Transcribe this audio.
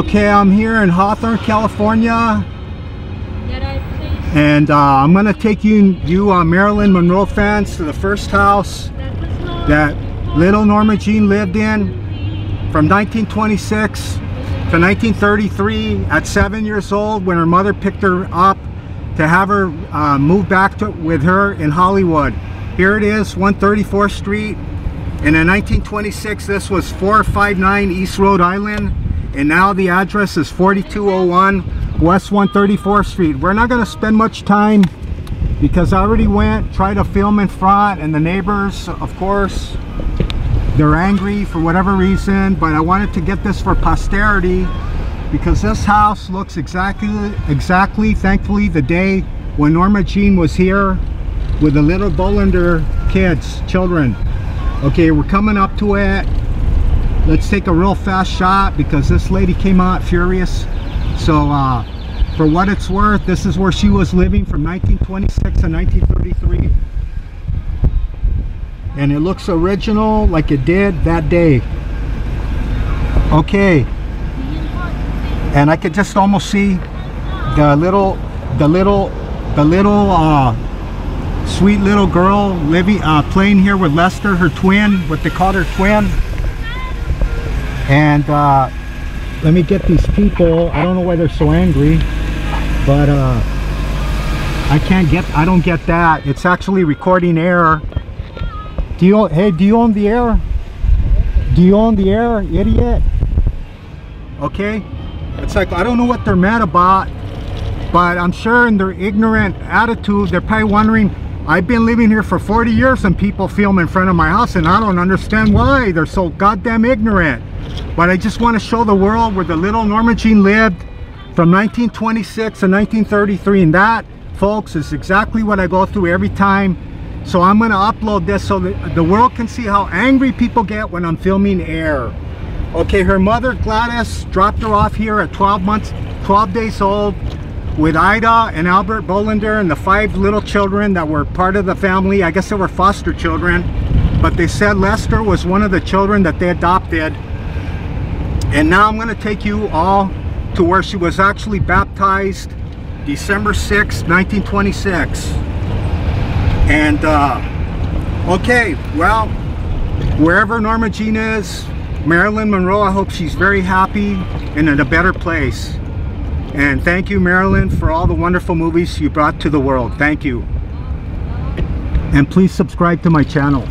Okay, I'm here in Hawthorne, California, and I'm gonna take you Marilyn Monroe fans to the first house that little Norma Jean lived in from 1926 to 1933 at 7 years old, when her mother picked her up to have her move back with her in Hollywood. Here it is, 134th Street, and in 1926 this was 459 East Rhode Island. And now the address is 4201 West 134th Street. We're not going to spend much time because I already tried to film in front, and the neighbors, of course, they're angry for whatever reason, but I wanted to get this for posterity because this house looks exactly, thankfully, the day when Norma Jean was here with the little Bolander children. Okay, we're coming up to it. Let's take a real fast shot because this lady came out furious. So for what it's worth, this is where she was living from 1926 to 1933. And it looks original like it did that day. Okay. And I could just almost see the little sweet little girl living, playing here with Lester, her twin, what they called her twin. And let me get these people. I don't know why they're so angry, but I don't get that. It's actually recording air. Do you own the air? Do you own the air, idiot? Okay, it's like, I don't know what they're mad about, but I'm sure in their ignorant attitude, they're probably wondering, I've been living here for 40 years and people film in front of my house and I don't understand why they're so goddamn ignorant. But I just want to show the world where the little Norma Jean lived from 1926 to 1933. And that, folks, is exactly what I go through every time. So I'm going to upload this so that the world can see how angry people get when I'm filming air. Okay, her mother, Gladys, dropped her off here at 12 days old with Ida and Albert Bolander and the 5 little children that were part of the family. I guess they were foster children, but they said Lester was one of the children that they adopted. And now I'm going to take you all to where she was actually baptized December 6, 1926. And okay, well, wherever Norma Jean is, Marilyn Monroe, I hope she's very happy and in a better place. And thank you, Marilyn, for all the wonderful movies you brought to the world. Thank you. And please subscribe to my channel.